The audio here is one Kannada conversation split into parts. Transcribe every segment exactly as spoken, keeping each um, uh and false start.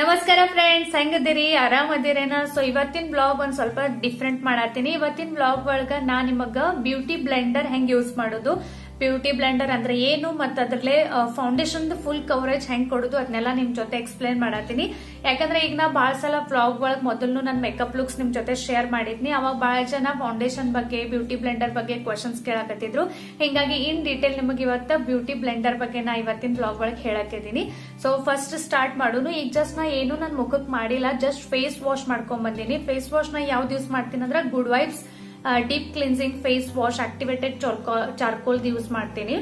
ನಮಸ್ಕಾರ ಫ್ರೆಂಡ್ಸ್, ಹೆಂಗಿದ್ದೀರಿ? ಆರಾಮದಿರೇನಾ? ಸೊ ಇವತ್ತಿನ ಬ್ಲಾಗ್ ಒಂದ್ ಸ್ವಲ್ಪ ಡಿಫ್ರೆಂಟ್ ಮಾಡತ್ತೀನಿ. ಇವತ್ತಿನ ಬ್ಲಾಗ್ ಒಳಗ ನಾ ನಿಮಗ ಬ್ಯೂಟಿ ಬ್ಲೆಂಡರ್ ಹೆಂಗ್ ಯೂಸ್ ಮಾಡೋದು, ಬ್ಯೂಟಿ ಬ್ಲೆಂಡರ್ ಅಂದ್ರೆ ಏನು ಮತ್ತ ಅದ್ರಲ್ಲೇ ಫೌಂಡೇಶನ್ ಫುಲ್ ಕವರೇಜ್ ಹೆಂಗ್ ಕೊಡುದು ಅದನ್ನೆಲ್ಲ ನಿಮ್ ಜೊತೆ ಎಕ್ಸ್ಪ್ಲೇನ್ ಮಾಡತ್ತೀನಿ. ಯಾಕಂದ್ರೆ ಈಗ ನಾ ಬಾಳ ಸಲ ಬ್ಲಾಗ್ ಒಳಗ್ ಮೊದಲು ನನ್ ಮೇಕಪ್ ಲುಕ್ಸ್ ನಿಮ್ ಜೊತೆ ಶೇರ್ ಮಾಡಿದ್ನಿ. ಅವಾಗ ಬಾಳ ಜನ ಫೌಂಡೇಶನ್ ಬಗ್ಗೆ, ಬ್ಯೂಟಿ ಬ್ಲೆಂಡರ್ ಬಗ್ಗೆ ಕ್ವಶನ್ಸ್ ಕೇಳಕತ್ತಿದ್ರು. ಹಿಂಗಾಗಿ ಇನ್ ಡೀಟೇಲ್ ನಿಮಗ್ ಇವತ್ತ ಬ್ಯೂಟಿ ಬ್ಲೆಂಡರ್ ಬಗ್ಗೆ ನಾ ಇವತ್ತಿನ ಬ್ಲಾಗ್ ಒಳಗ್ ಹೇಳತ್ತಿದ್ದೀನಿ. ಸೊ ಫಸ್ಟ್ ಸ್ಟಾರ್ಟ್ ಮಾಡೋನು. ಈಗ ಜಸ್ಟ್ ನಾ ಏನು ನನ್ ಮುಖಕ್ ಮಾಡಿಲ್ಲ, ಜಸ್ಟ್ ಫೇಸ್ ವಾಶ್ ಮಾಡ್ಕೊಂಡ್ ಬಂದಿನಿ. ಫೇಸ್ ವಾಶ್ ನ ಯಾವ್ದು ಯೂಸ್ ಮಾಡ್ತೀನಿ ಅಂದ್ರೆ good vibes deep cleansing face wash activated charcoal use ಮಾಡ್ತೀನಿ.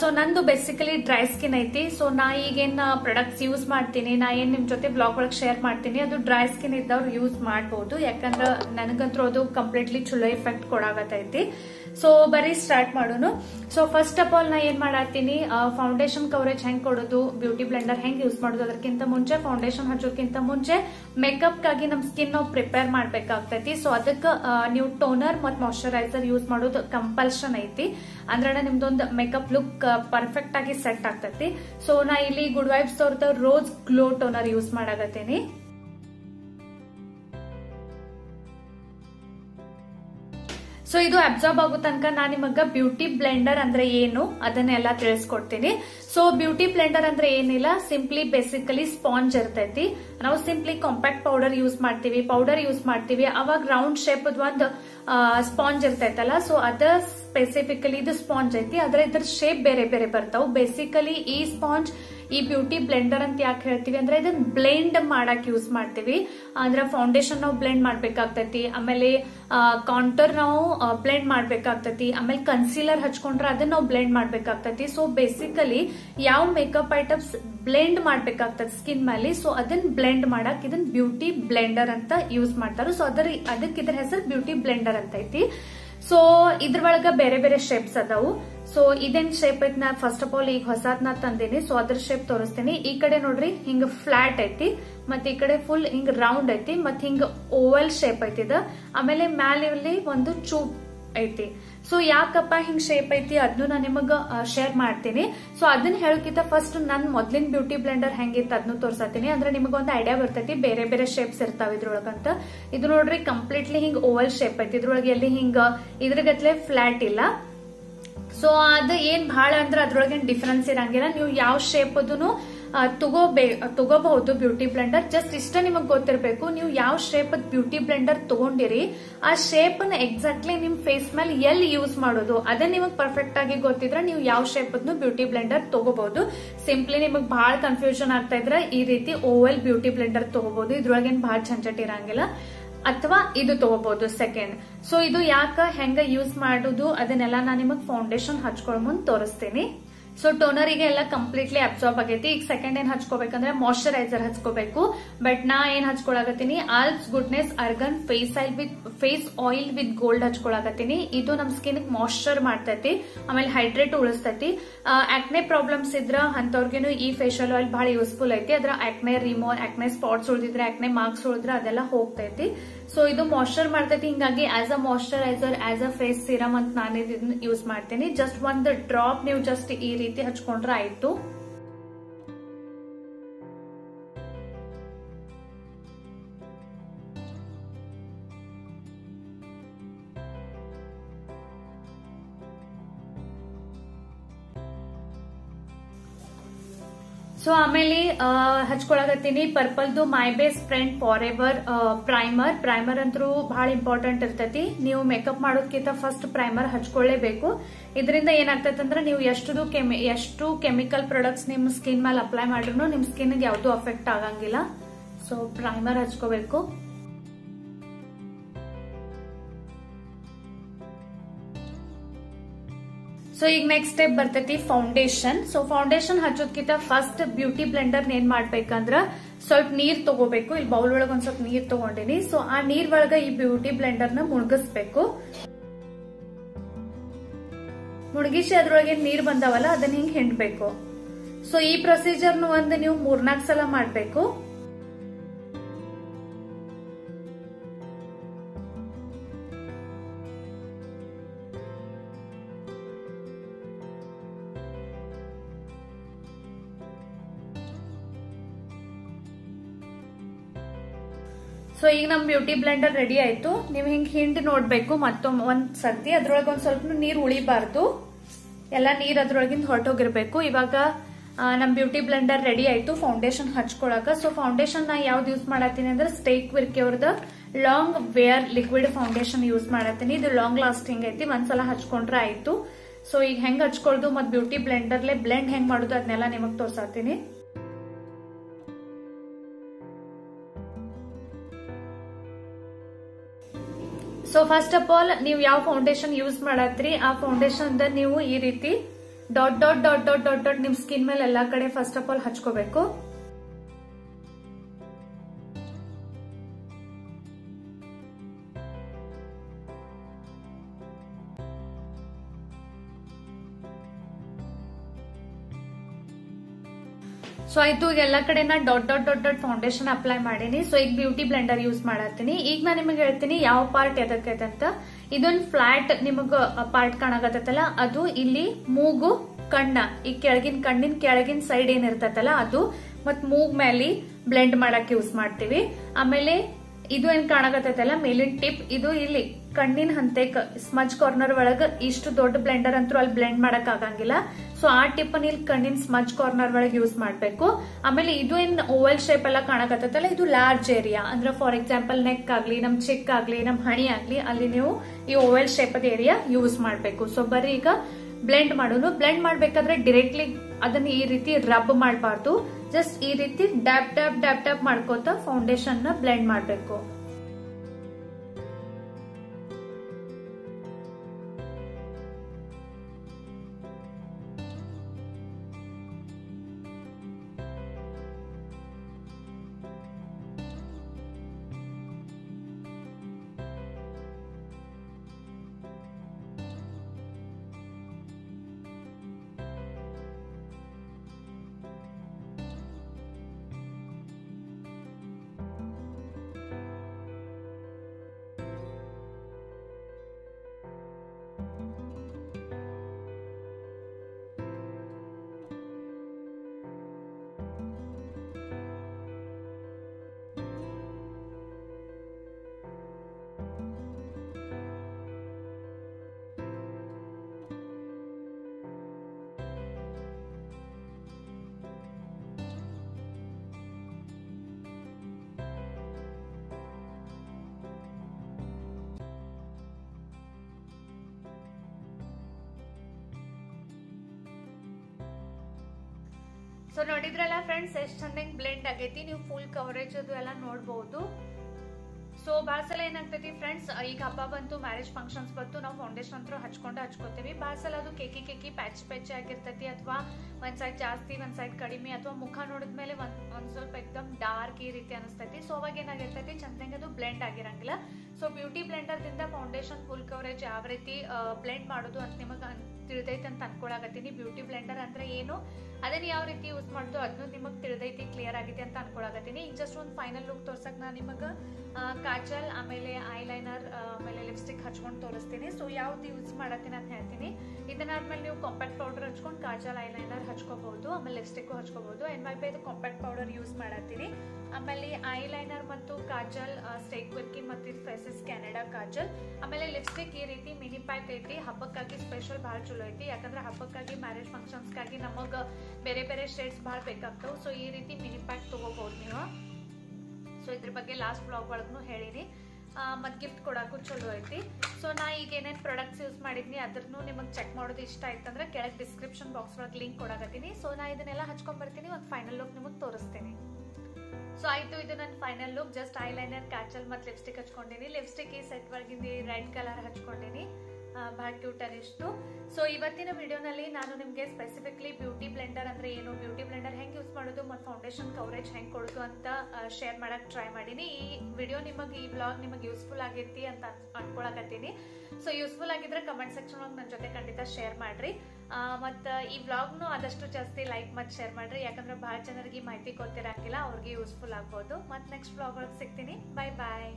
ಸೊ ನಂದು ಬೇಸಿಕಲಿ ಡ್ರೈ ಸ್ಕಿನ್ ಐತಿ. ಸೊ ನಾ ಈಗೇನ್ ಪ್ರಾಡಕ್ಟ್ಸ್ ಯೂಸ್ ಮಾಡ್ತೀನಿ, ನಾ ಏನ್ ನಿಮ್ ಜೊತೆ ಬ್ಲಾಗ್ ಒಳಗೆ ಶೇರ್ ಮಾಡ್ತೀನಿ, ಅದು ಡ್ರೈ ಸ್ಕಿನ್ ಇದ್ದವ್ರು ಯೂಸ್ ಮಾಡಬಹುದು. ಯಾಕಂದ್ರೆ ನನಗಂತೂ ಅದು ಕಂಪ್ಲೀಟ್ಲಿ ಚಲೋ ಎಫೆಕ್ಟ್ ಕೊಡಾಗತೈತಿ. ಸೊ ಬರೀ ಸ್ಟಾರ್ಟ್ ಮಾಡೋನು. ಸೊ ಫಸ್ಟ್ ಆಫ್ ಆಲ್ ನಾ ಏನ್ ಮಾಡತ್ತೀನಿ, ಫೌಂಡೇಶನ್ ಕವರೇಜ್ ಹೆಂಗ್ ಕೊಡೋದು, ಬ್ಯೂಟಿ ಬ್ಲೆಂಡರ್ ಹೆಂಗ್ ಯೂಸ್ ಮಾಡೋದು, ಅದಕ್ಕಿಂತ ಮುಂಚೆ ಫೌಂಡೇಶನ್ ಹಚ್ಚೋಕ್ಕಿಂತ ಮುಂಚೆ ಮೇಕಪ್ಗಾಗಿ ನಮ್ ಸ್ಕಿನ್ ನಾವು ಪ್ರಿಪೇರ್ ಮಾಡ್ಬೇಕಾಗ್ತೈತಿ. ಸೊ ಅದಕ್ಕೆ ನೀವು ಟೋನರ್ ಮತ್ತು ಮಾಯಶ್ಚರೈಸರ್ ಯೂಸ್ ಮಾಡೋದು ಕಂಪಲ್ಷನ್ ಐತಿ. ಅಂದ್ರೆ ನಿಮ್ದೊಂದು ಮೇಕಪ್ ಲುಕ್ ಪರ್ಫೆಕ್ಟ್ ಆಗಿ ಸೆಟ್ ಆಗ್ತೈತಿ. ಸೊ ನಾ ಇಲ್ಲಿ ಗುಡ್ ವೈಬ್ಸ್ ಅವ್ರದ ರೋಸ್ ಗ್ಲೋ ಟೋನರ್ ಯೂಸ್ ಮಾಡಾಕತ್ತೀನಿ. ಸೊ ಇದು ಅಬ್ಸಾರ್ಬ್ ಆಗೋ ತನಕ ನಾನು ನಿಮಗ ಬ್ಯೂಟಿ ಬ್ಲೆಂಡರ್ ಅಂದ್ರೆ ಏನು ಅದನ್ನೆಲ್ಲ ತಿಳಿಸ್ಕೊಡ್ತೀನಿ. ಸೊ ಬ್ಯೂಟಿ ಬ್ಲೆಂಡರ್ ಅಂದ್ರೆ ಏನಿಲ್ಲ, ಸಿಂಪ್ಲಿ ಬೇಸಿಕಲಿ ಸ್ಪಾಂಜ್ ಇರ್ತೈತಿ. ನಾವು ಸಿಂಪ್ಲಿ ಕಾಂಪ್ಯಾಕ್ಟ್ ಪೌಡರ್ ಯೂಸ್ ಮಾಡ್ತೀವಿ, ಪೌಡರ್ ಯೂಸ್ ಮಾಡ್ತೀವಿ, ಅವಾಗ ರೌಂಡ್ ಶೇಪ್ ಒಂದು ಸ್ಪಾಂಜ್ ಇರ್ತೈತಲ್ಲ, ಸೊ ಅದ ಸ್ಪೆಸಿಫಿಕಲಿ ಇದು ಸ್ಪಾಂಜ್ ಐತಿ. ಆದ್ರೆ ಇದ್ರ ಶೇಪ್ ಬೇರೆ ಬೇರೆ ಬರ್ತಾವ್. ಬೇಸಿಕಲಿ ಈ ಸ್ಪಾಂಜ್ ಈ ಬ್ಯೂಟಿ ಬ್ಲೆಂಡರ್ ಅಂತ ಯಾಕೆ ಹೇಳ್ತೀವಿ ಅಂದ್ರೆ ಇದನ್ನ ಬ್ಲೆಂಡ್ ಮಾಡಕ್ ಯೂಸ್ ಮಾಡ್ತೀವಿ. ಅಂದ್ರೆ ಫೌಂಡೇಶನ್ ನಾವು ಬ್ಲೆಂಡ್ ಮಾಡ್ಬೇಕಾಗ್ತೈತಿ, ಆಮೇಲೆ ಕಾಂಟರ್ ನಾವು ಬ್ಲೆಂಡ್ ಮಾಡ್ಬೇಕಾಗ್ತೈತಿ, ಆಮೇಲೆ ಕನ್ಸೀಲರ್ ಹಚ್ಕೊಂಡ್ರೆ ಅದನ್ನ ನಾವು ಬ್ಲೆಂಡ್ ಮಾಡ್ಬೇಕಾಗ್ತೈತಿ. ಸೊ ಬೇಸಿಕಲಿ ಯಾವ ಮೇಕಪ್ ಐಟಮ್ಸ್ ಬ್ಲೆಂಡ್ ಮಾಡ್ಬೇಕಾಗ್ತದೆ ಸ್ಕಿನ್ ಮೇಲೆ, ಸೊ ಅದನ್ನ ಬ್ಲೆಂಡ್ ಮಾಡಕ್ ಇದನ್ನ ಬ್ಯೂಟಿ ಬ್ಲೆಂಡರ್ ಅಂತ ಯೂಸ್ ಮಾಡ್ತಾರ. ಸೊ ಅದರ ಅದಕ್ಕೆ ಇದ್ರ ಹೆಸರು ಬ್ಯೂಟಿ ಬ್ಲೆಂಡರ್ ಅಂತ ಐತಿ. ಸೊ ಇದ್ರೊಳಗ ಬೇರೆ ಬೇರೆ ಶೇಪ್ಸ್ ಅದಾವು. ಸೊ ಇದೇನ್ ಶೇಪ್ ಐತಿ, ನಾ ಫಸ್ಟ್ ಆಫ್ ಆಲ್ ಈಗ ಹೊಸದ್ನ ತಂದಿನಿ. ಸೊ ಅದ್ರ ಶೇಪ್ ತೋರಿಸ್ತೀನಿ. ಈ ಕಡೆ ನೋಡ್ರಿ, ಹಿಂಗ ಫ್ಲಾಟ್ ಐತಿ, ಮತ್ ಈ ಕಡೆ ಫುಲ್ ಹಿಂಗ್ ರೌಂಡ್ ಐತಿ, ಮತ್ ಹಿಂಗ ಓವಲ್ ಶೇಪ್ ಐತಿ ಇದ. ಆಮೇಲೆ ಮ್ಯಾಲೆ ಒಂದು ಚೂಪ್ ಐತಿ. ಸೊ ಯಾಕಪ್ಪ ಹಿಂಗ್ ಶೇಪ್ ಐತಿ ಅದನ್ನು ನಾನು ನಿಮಗ ಶೇರ್ ಮಾಡ್ತೀನಿ. ಸೊ ಅದನ್ನ ಹೇಳಕ್ಕಿಂತ ಫಸ್ಟ್ ನನ್ ಮೊದ್ಲಿನ ಬ್ಯೂಟಿ ಬ್ಲೆಂಡರ್ ಹೆಂಗಿತ್ತು ಅದನ್ನು ತೋರ್ಸತೀನಿ. ಅಂದ್ರೆ ನಿಮಗೊಂದು ಐಡಿಯಾ ಬರ್ತೈತಿ, ಬೇರೆ ಬೇರೆ ಶೇಪ್ಸ್ ಇರ್ತಾವ ಇದ್ರೊಳಗಂತ. ಇದು ನೋಡ್ರಿ ಕಂಪ್ಲೀಟ್ಲಿ ಹಿಂಗ್ ಓವಲ್ ಶೇಪ್ ಐತಿ, ಇದ್ರೊಳಗೆ ಎಲ್ಲಿ ಹಿಂಗ ಇದ್ರಗತ್ಲೆ ಫ್ಲಾಟ್ ಇಲ್ಲ. ಸೊ ಅದು ಏನ್ ಬಹಳ ಅಂದ್ರೆ ಅದ್ರೊಳಗೇನ್ ಡಿಫ್ರೆನ್ಸ್ ಇರಂಗಿಲ್ಲ. ನೀವು ಯಾವ ಶೇಪ್ ಅದನ್ನು ತಗೋಬೇ ತಗೋಬಹುದು ಬ್ಯೂಟಿ ಬ್ಲೆಂಡರ್. ಜಸ್ಟ್ ಇಷ್ಟ ನಿಮಗ್ ಗೊತ್ತಿರ್ಬೇಕು, ನೀವು ಯಾವ ಶೇಪ್ ಬ್ಯೂಟಿ ಬ್ಲೆಂಡರ್ ತಗೊಂಡಿರಿ ಆ ಶೇಪ್ ನ ಎಕ್ಸಾಕ್ಟ್ಲಿ ನಿಮ್ ಫೇಸ್ ಮೇಲೆ ಎಲ್ಲಿ ಯೂಸ್ ಮಾಡೋದು ಅದನ್ನ ನಿಮಗ್ ಪರ್ಫೆಕ್ಟ್ ಆಗಿ ಗೊತ್ತಿದ್ರೆ ನೀವು ಯಾವ ಶೇಪ್ ಅದ್ನು ಬ್ಯೂಟಿ ಬ್ಲೆಂಡರ್ ತಗೋಬಹುದು. ಸಿಂಪ್ಲಿ ನಿಮಗ್ ಬಹಳ ಕನ್ಫ್ಯೂಷನ್ ಆಗ್ತಾ ಇದ್ರೆ ಈ ರೀತಿ ಓವಲ್ ಬ್ಯೂಟಿ ಬ್ಲೆಂಡರ್ ತಗೋಬಹುದು, ಇದ್ರೊಳಗೇನ್ ಬಹಳ ಚಂಚಟ್ ಇರಂಗಿಲ್ಲ. ಅಥವಾ ಇದು ತಗೋಬಹುದು ಸೆಕೆಂಡ್. ಸೊ ಇದು ಯಾಕ ಹೆಂಗ ಯೂಸ್ ಮಾಡುದು ಅದನ್ನೆಲ್ಲ ನಾನು ನಿಮಗ್ ಫೌಂಡೇಶನ್ ಹಚ್ಕೊಳ್ ಮುಂದ್ ತೋರಿಸ್ತೀನಿ. ಸೊ ಟೋನರ್ ಈಗ ಎಲ್ಲ ಕಂಪ್ಲೀಟ್ಲಿ ಅಬ್ಸಾರ್ಬ್ ಆಗೈತಿ. ಈಗ ಸೆಕೆಂಡ್ ಏನ್ ಹಚ್ಕೋಬೇಕಂದ್ರೆ ಮಾಯಶ್ಚರೈಸರ್ ಹಚ್ಕೋಬೇಕು. ಬಟ್ ನಾ ಏನ್ ಹಚ್ಕೊಳಾಗತ್ತೀನಿ, Alps goodness argan face oil with face oil with gold ಹಚ್ಕೊಳಾಗತ್ತೀನಿ. ಇದು ನಮ್ ಸ್ಕಿನ್ ಮಾಯಶ್ಚರ್ ಮಾಡ್ತೈತಿ, ಆಮೇಲೆ ಹೈಡ್ರೇಟ್ ಉಳಿಸ್ತೈತಿ. ಆಕ್ನೆ ಪ್ರಾಬ್ಲಮ್ಸ್ ಇದ್ರ ಅಂತವ್ರಿಗೇನು ಈ ಫೇಶಿಯಲ್ ಆಯಿಲ್ ಬಹಳ ಯೂಸ್ಫುಲ್ ಐತಿ. ಅದ್ರ ಆಕ್ನೆ ರಿಮೂವ್, ಆಕ್ನೆ ಸ್ಪಾಟ್ಸ್ ಉಳಿದಿದ್ರೆ, ಆಕ್ನೆ ಮಾರ್ಕ್ಸ್ ಉಳಿದ್ರೆ ಅದೆಲ್ಲ ಹೋಗ್ತೈತಿ. ಸೊ ಇದು ಮಾಯಶ್ಚರ್ ಮಾಡ್ತೈತಿ. ಹಿಂಗಾಗಿ as a moisturiser, as a face serum ಅಂತ ನಾನು ಇದನ್ನ ಯೂಸ್ ಮಾಡ್ತೀನಿ. ಜಸ್ಟ್ ಒಂದು ಡ್ರಾಪ್ ನೀವು ಜಸ್ಟ್ ಈ ರೀತಿ ಹಚ್ಕೊಂಡ್ರೆ ಆಯ್ತು. ಸೊ ಆಮೇಲೆ ಹಚ್ಕೊಳಕತ್ತೀನಿ ಪರ್ಪಲ್ದು my base friend for ever primer. Primer ಅಂತೂ ಬಹಳ ಇಂಪಾರ್ಟೆಂಟ್ ಇರ್ತೈತಿ. ನೀವು ಮೇಕಪ್ ಮಾಡೋದ್ಕಿಂತ ಫಸ್ಟ್ ಪ್ರೈಮರ್ ಹಚ್ಕೊಳ್ಳೇಬೇಕು. ಇದರಿಂದ ಏನಾಗ್ತೈತೆ ಅಂದ್ರೆ ನೀವು ಎಷ್ಟು ಕೆಮಿ ಎಷ್ಟು ಕೆಮಿಕಲ್ ಪ್ರಾಡಕ್ಟ್ಸ್ ನಿಮ್ ಸ್ಕಿನ್ ಮೇಲೆ ಅಪ್ಲೈ ಮಾಡಿದ್ರು ನಿಮ್ ಸ್ಕಿನ್ ಗೆ ಯಾವ್ದು ಅಫೆಕ್ಟ್ ಆಗಂಗಿಲ್ಲ. ಸೊ ಪ್ರೈಮರ್ ಹಚ್ಕೋಬೇಕು. ಸೊ ಈಗ ನೆಕ್ಸ್ಟ್ ಸ್ಟೆಪ್ ಬರ್ತೈತಿ ಫೌಂಡೇಶನ್. ಸೊ ಫೌಂಡೇಶನ್ ಹಚ್ಚೋದ್ಕಿಂತ ಫಸ್ಟ್ ಬ್ಯೂಟಿ ಬ್ಲೆಂಡರ್ ಏನ್ ಮಾಡ್ಬೇಕಂದ್ರ ಸ್ವಲ್ಪ ನೀರ್ ತಗೋಬೇಕು. ಇಲ್ಲಿ ಬೌಲ್ ಒಳಗ ಒಂದ್ ಸ್ವಲ್ಪ ನೀರ್ ತಗೊಂಡಿನಿ. ಸೊ ಆ ನೀರ್ ಒಳಗ ಈ ಬ್ಯೂಟಿ ಬ್ಲೆಂಡರ್ ನ ಮುಣಗಿಸ್ಬೇಕು. ಮುಣಗಿಸಿ ಅದ್ರೊಳಗೆ ನೀರ್ ಬಂದಾವಲ್ಲ ಅದನ್ನ ಹಿಂಗ್ ಹಿಂಡ್ಬೇಕು. ಸೊ ಈ ಪ್ರೊಸೀಜರ್ ನ ಒಂದ್ ನೀವು ಮೂರ್ನಾಲ್ಕು ಸಲ ಮಾಡ್ಬೇಕು. So ಈಗ ನಮ್ಮ ಬ್ಯೂಟಿ ಬ್ಲೆಂಡರ್ ರೆಡಿ ಆಯ್ತು. ನೀವು ಹಿಂಗ ಹಿಂಡಿ ನೋಡಬೇಕು ಮತ್ತೊಂದು ಒಂದ ಸರ್ತಿ ಅದರೊಳಗೆ ಒಂದು ಸ್ವಲ್ಪ ನೀರು ಉಳಿಬಾರದು. ಎಲ್ಲ ನೀರು ಅದರೊಳಗಿಂದ ಹೊರಟೋಗಿರಬೇಕು. ಇವಾಗ ನಮ್ಮ ಬ್ಯೂಟಿ ಬ್ಲೆಂಡರ್ ರೆಡಿ ಆಯ್ತು ಫೌಂಡೇಶನ್ ಹಚ್ಕೊಳ್ಳಕ. ಸೊ ಫೌಂಡೇಶನ್ ನಾ ಯಾವ್ದು ಯೂಸ್ ಮಾಡಾತೀನಿ ಅಂದ್ರೆ ಸ್ಟೇಕ್ ವಿರ್ಕೆ ಅವರದ long wear liquid foundation use ಮಾಡಾತೀನಿ. ಇದು ಲಾಂಗ್ ಲಾಸ್ಟಿಂಗ್ ಐತಿ, ಒಂದ್ಸಲ ಹಚ್ಕೊಂಡ್ರೆ ಆಯ್ತು. ಸೊ ಈಗ ಹೆಂಗ್ ಹಚ್ಕೊಳ್ಳೋದು ಮತ್ ಬ್ಯೂಟಿ ಬ್ಲೆಂಡರ್ಲೆ ಬ್ಲೆಂಡ್ ಹೆಂಗ್ ಮಾಡೋದು ಅದನ್ನೆಲ್ಲ ನಿಮಗ್ ತೋರ್ಸಾತೀನಿ. ಸೊ ಫಸ್ಟ್ ಆಫ್ ಆಲ್ ನೀವು ಯಾವ ಫೌಂಡೇಶನ್ ಯೂಸ್ ಮಾಡತ್ರಿ ಆ ಫೌಂಡೇಶನ್ ನೀವು ಈ ರೀತಿ dot dot dot dot dot dot ನಿಮ್ ಸ್ಕಿನ್ ಮೇಲೆ ಎಲ್ಲಾ ಕಡೆ ಫಸ್ಟ್ ಆಫ್ ಆಲ್ ಹಚ್ಕೋಬೇಕು. ಸೊ ಆಯ್ತು, ಈಗ ಎಲ್ಲಾ ಕಡೆ ನಾ dot dot dot dot foundation apply ಮಾಡೀನಿ. ಸೊ ಈಗ ಬ್ಯೂಟಿ ಬ್ಲೆಂಡರ್ ಯೂಸ್ ಮಾಡತ್ತೀನಿ. ಈಗ ನಾನು ನಿಮಗೆ ಹೇಳ್ತೀನಿ ಯಾವ ಪಾರ್ಟ್ ಎದಕ್ಕೈತೆ ಅಂತ. ಇದೊಂದು ಫ್ಲಾಟ್ ನಿಮಗ ಪಾರ್ಟ್ ಕಾಣಾಗತ್ತಲ್ಲ ಅದು ಇಲ್ಲಿ ಮೂಗು, ಕಣ್ಣ, ಈ ಕೆಳಗಿನ ಕಣ್ಣಿನ ಕೆಳಗಿನ ಸೈಡ್ ಏನ್ ಇರ್ತೈತಲ್ಲ ಅದು, ಮತ್ ಮೂಗ್ ಮೇಲೆ ಬ್ಲೆಂಡ್ ಮಾಡಕ್ ಯೂಸ್ ಮಾಡ್ತೀವಿ. ಆಮೇಲೆ ಇದು ಏನ್ ಕಾಣಾಗತ್ತಲ್ಲ ಮೇಲಿನ ಟಿಪ್, ಇದು ಇಲ್ಲಿ ಕಣ್ಣಿನ ಹಂತಕ್ಕೆ ಸ್ಮಜ್ ಕಾರ್ನರ್ ಒಳಗ ಇಷ್ಟು ದೊಡ್ಡ ಬ್ಲೆಂಡರ್ ಅಂತೂ ಅಲ್ಲಿ ಬ್ಲೆಂಡ್ ಮಾಡಕ್ ಆಗಂಗಿಲ್ಲ. ಸೊ ಆ ಟಿಪ್ ಅನ್ನ ಇಲ್ಲಿ ಕಣ್ಣಿನ ಸ್ಮಜ್ ಕಾರ್ನರ್ ಒಳಗೆ ಯೂಸ್ ಮಾಡ್ಬೇಕು. ಆಮೇಲೆ ಇದು ಏನ್ ಓವಲ್ ಶೇಪ್ ಎಲ್ಲ ಕಾಣಕತ್ತಲ್ಲ ಇದು ಲಾರ್ಜ್ ಏರಿಯಾ, ಅಂದ್ರೆ ಫಾರ್ ಎಕ್ಸಾಂಪಲ್ ನೆಕ್ ಆಗ್ಲಿ, ನಮ್ ಚಿಕ್ ಆಗ್ಲಿ, ನಮ್ ಹಣಿ ಆಗ್ಲಿ, ಅಲ್ಲಿ ನೀವು ಈ ಓವಲ್ ಶೇಪ್ ಅದ ಏರಿಯಾ ಯೂಸ್ ಮಾಡ್ಬೇಕು. ಸೊ ಬರೀ ಈಗ ಬ್ಲೆಂಡ್ ಮಾಡೋನು. ಬ್ಲೆಂಡ್ ಮಾಡ್ಬೇಕಾದ್ರೆ ಡೈರೆಕ್ಟ್ಲಿ ಅದನ್ನ ಈ ರೀತಿ ರಬ್ ಮಾಡಬಾರ್ದು, ಜಸ್ಟ್ ಈ ರೀತಿ ಡ್ಯಾಪ್ ಡ್ಯಾಪ್ ಡ್ಯಾಪ್ ಡ್ಯಾಪ್ ಮಾಡ್ಕೋತ ಫೌಂಡೇಶನ್ ನ ಬ್ಲೆಂಡ್ ಮಾಡಬೇಕು. ಸೊ ನೋಡಿದ್ರಲ್ಲ ಫ್ರೆಂಡ್ಸ್ ಎಷ್ಟ್ ಚಂದಂಗ್ ಬ್ಲೆಂಡ್ ಆಗೈತಿ, ನೀವು ಫುಲ್ ಕವರೇಜ್ ಅದು ಎಲ್ಲ ನೋಡಬಹುದು. ಸೊ ಬಾಳ ಸಲ ಏನಾಗ್ತೈತಿ ಫ್ರೆಂಡ್ಸ್, ಈಗ ಹಬ್ಬ ಬಂತು, ಮ್ಯಾರೇಜ್ ಫಂಕ್ಷನ್ಸ್ ಬಂತು, ನಾವು ಫೌಂಡೇಶನ್ ಅಂತೂ ಹಚ್ಕೊಂಡು ಹಚ್ಕೋತೀವಿ. ಬಾಳ ಸಲ ಅದು ಕೇಕಿ ಕೇಕಿ ಪ್ಯಾಚ್ ಪ್ಯಾಚ್ ಆಗಿರ್ತೈತಿ, ಅಥವಾ ಒಂದ್ ಸೈಡ್ ಜಾಸ್ತಿ ಒಂದ್ ಸೈಡ್ ಕಡಿಮೆ, ಅಥವಾ ಮುಖ ನೋಡಿದ್ಮೇಲೆ ಒಂದ್ ಒಂದ್ ಸ್ವಲ್ಪ ಎಕ್ದಮ್ ಡಾರ್ಕ್ ಈ ರೀತಿ ಅನಿಸ್ತೈತಿ. ಸೊ ಅವಾಗ ಏನಾಗಿರ್ತೈತಿ ಚಂದಂಗ್ ಅದು ಬ್ಲೆಂಡ್ ಆಗಿರಂಗಿಲ್ಲ. ಸೊ ಬ್ಯೂಟಿ ಬ್ಲೆಂಡರ್ ದಿಂದ ಫೌಂಡೇಶನ್ ಫುಲ್ ಕವರೇಜ್ ಯಾವ ರೀತಿ ಬ್ಲೆಂಡ್ ಮಾಡೋದು ಅಂತ ನಿಮಗ ತಿಳಿದೈತೆ ಅಂತ ಅನ್ಕೊಳಾಗತ್ತೀನಿ. ಬ್ಯೂಟಿ ಬ್ಲೆಂಡರ್ ಅಂದ್ರೆ ಏನು, ಅದನ್ನ ಯಾವ ರೀತಿ ಯೂಸ್ ಮಾಡೋದು ಅದನ್ನು ನಿಮಗ್ ತಿಳಿದೈತಿ, ಕ್ಲಿಯರ್ ಆಗಿದೆ ಅಂತ ಅನ್ಕೊಳಾಗತ್ತೀನಿ. ಈಗ ಜಸ್ಟ್ ಒಂದು ಫೈನಲ್ ಲುಕ್ ತೋರ್ಸಕ್ ನಾ ನಿಮಗ ಕಾಜಲ್, ಆಮೇಲೆ ಐಲೈನರ್, ಆಮೇಲೆ ಲಿಪ್ಸ್ಟಿಕ್ ಹಚ್ಕೊಂಡು ತೋರಿಸ್ತೀನಿ. ಸೊ ಯಾವ್ದು ಯೂಸ್ ಮಾಡತ್ತೀನಿ ಅಂತ ಹೇಳ್ತೀನಿ. ಇದನ್ನಾದ್ಮೇಲೆ ನೀವು ಕಾಂಪ್ಯಾಕ್ಟ್ ಪೌಡರ್ ಹಚ್ಕೊಂಡು ಕಾಜಲ್ ಐಲೈನರ್ ಹಚ್ಕೋಬಹುದು, ಆಮೇಲೆ ಲಿಪ್ಸ್ಟಿಕ್ ಹಚ್ಕೋಬಹುದು. ಎನ್ ವೈ ಪೈದು ಕಾಂಪ್ಯಾಕ್ಟ್ ಪೌಡರ್ ಯೂಸ್ ಮಾಡತ್ತೀನಿ. ಆಮೇಲೆ ಐಲೈನರ್ ಮತ್ತು ಕಾಜಲ್ ಸ್ಟೇಕ್ ವರ್ಕಿ ಮತ್ತು ಫೇಸಸ್ ಕೆನಡಾ ಕಾಜಲ್, ಆಮೇಲೆ ಲಿಪ್ಸ್ಟಿಕ್ ಈ ರೀತಿ ಮಿನಿ ಪ್ಯಾಕ್ ಐತಿ. ಹಬ್ಬಕ್ಕಾಗಿ ಸ್ಪೆಷಲ್ ಭಾಳ ಚಲೋ ಐತಿ, ಯಾಕಂದ್ರೆ ಹಬ್ಬಕ್ಕಾಗಿ ಮ್ಯಾರೇಜ್ ಫಂಕ್ಷನ್ಸ್ಗಾಗಿ ನಮಗ ಬೇರೆ ಬೇರೆ ಶೇಡ್ಸ್ ಭಾಳ ಬೇಕಾಗ್ತವೆ. ಸೊ ಈ ರೀತಿ ಮಿನಿ ಪ್ಯಾಕ್ ತಗೋಬಹುದು ನೀವು. ಸೊ ಇದ್ರ ಬಗ್ಗೆ ಲಾಸ್ಟ್ ಬ್ಲಾಗ್ ಒಳಗೂ ಹೇಳಿರಿ, ಮತ್ತು ಗಿಫ್ಟ್ ಕೊಡೋಕ್ಕೂ ಚಲೋ ಐತಿ. ಸೊ ನಾ ಈಗ ಏನೇನು ಪ್ರಾಡಕ್ಟ್ಸ್ ಯೂಸ್ ಮಾಡಿದ್ನಿ ಅದ್ರೂ ನಿಮಗೆ ಚೆಕ್ ಮಾಡೋದು ಇಷ್ಟ ಆಯ್ತಂದ್ರೆ ಕೆಳಗೆ ಡಿಸ್ಕ್ರಿಪ್ಷನ್ ಬಾಕ್ಸ್ ಒಳಗೆ ಲಿಂಕ್ ಕೊಡಾಕತ್ತೀನಿ. ಸೊ ನಾ ಇದನ್ನೆಲ್ಲ ಹಚ್ಕೊಂಡ್ಬರ್ತೀನಿ, ಒಂದು ಫೈನಲ್ ಲುಕ್ ನಿಮಗೆ ತೋರಿಸ್ತೀನಿ. ಸೊ ಆಯ್ತು, ಇದು ನನ್ನ final look. Just eyeliner, kajal ಮತ್ತು ಲಿಪ್ಸ್ಟಿಕ್ ಹಚ್ಕೊಂಡಿನಿ. ಲಿಪ್ಸ್ಟಿಕ್ ಈ ಸೆಟ್ ಒಳಗಿಂದ ರೆಡ್ ಕಲರ್ ಹಚ್ಕೊಂಡಿನಿ, ಭಾಳ ಕ್ಯೂಟ್ ಅನಿಸ್ತು. ಸೊ ಇವತ್ತಿನ ವಿಡಿಯೋನಲ್ಲಿ ನಾನು ನಿಮಗೆ ಸ್ಪೆಸಿಫಿಕ್ಲಿ ಬ್ಯೂಟಿ ಬ್ಲೆಂಡರ್ ಅಂದರೆ ಏನು, ಬ್ಯೂಟಿ ಬ್ಲೆಂಡರ್ ಹೆಂಗೆ ಯೂಸ್ ಮಾಡೋದು ಮತ್ತು ಫೌಂಡೇಶನ್ ಕವರೇಜ್ ಹೆಂಗೆ ಕೊಡೋದು ಅಂತ ಶೇರ್ ಮಾಡೋಕ್ಕೆ ಟ್ರೈ ಮಾಡೀನಿ. ಈ ವಿಡಿಯೋ ನಿಮಗೆ, ಈ ಬ್ಲಾಗ್ ನಿಮಗೆ ಯೂಸ್ಫುಲ್ ಆಗೈತಿ ಅಂತ ಅನ್ಕೊಳಕತ್ತೀನಿ. ಸೊ ಯೂಸ್ಫುಲ್ ಆಗಿದ್ರೆ ಕಮೆಂಟ್ ಸೆಕ್ಷನ್ ಒಳಗೆ ನನ್ನ ಜೊತೆ ಖಂಡಿತ ಶೇರ್ ಮಾಡಿರಿ. ಮತ್ತು ಈ ಬ್ಲಾಗ್ನು ಆದಷ್ಟು ಜಾಸ್ತಿ ಲೈಕ್ ಮತ್ತು ಶೇರ್ ಮಾಡಿರಿ, ಯಾಕಂದ್ರೆ ಭಾಳ ಜನರಿಗೆ ಮಾಹಿತಿ ಗೊತ್ತಿರೋಂಗಿಲ್ಲ, ಅವ್ರಿಗೆ ಯೂಸ್ಫುಲ್ ಆಗ್ಬೋದು. ಮತ್ತು ನೆಕ್ಸ್ಟ್ ಬ್ಲಾಗ್ ಒಳಗೆ ಸಿಗ್ತೀನಿ. ಬಾಯ್ ಬಾಯ್.